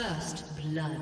First blood.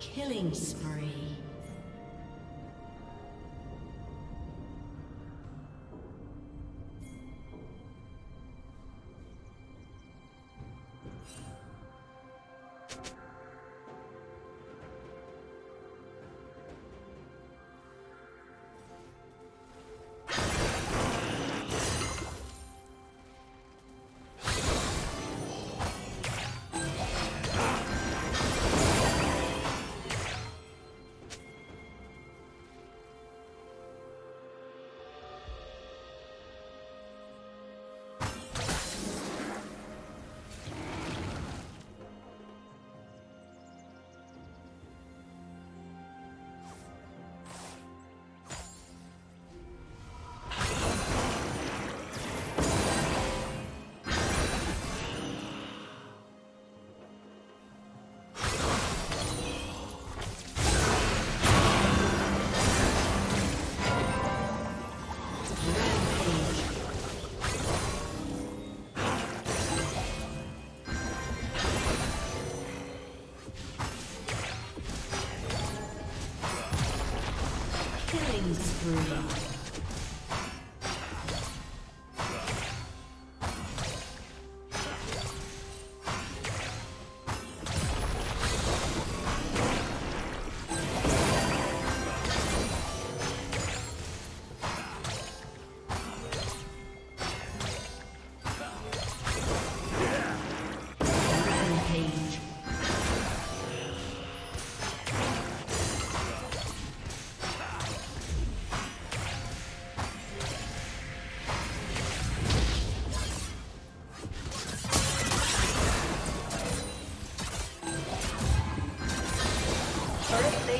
Killing spree. Thank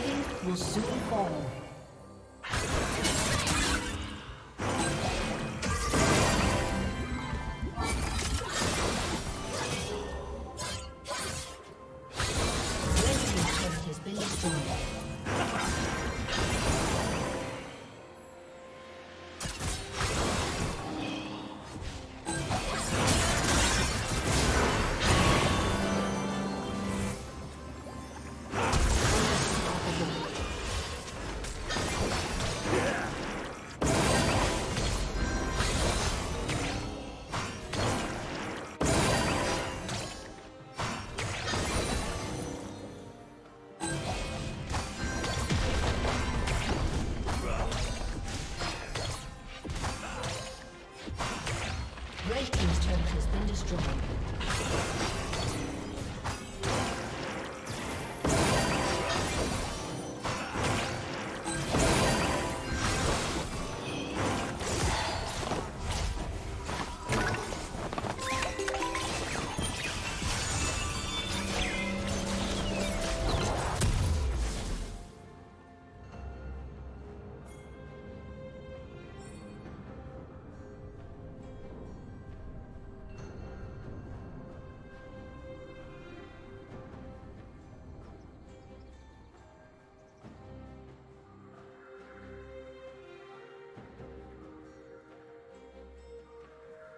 you. Will soon fall.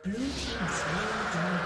Blue team's well done.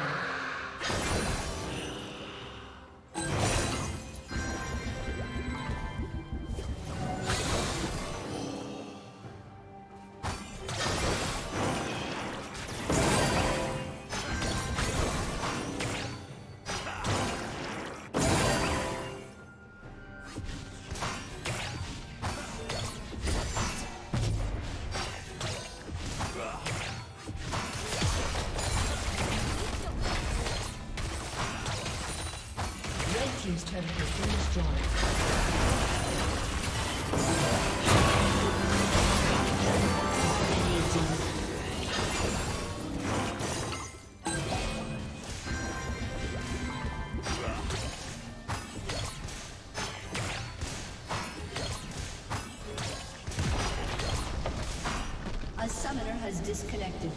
A summoner has disconnected.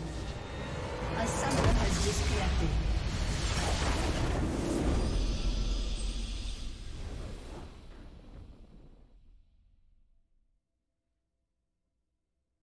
A summoner has disconnected.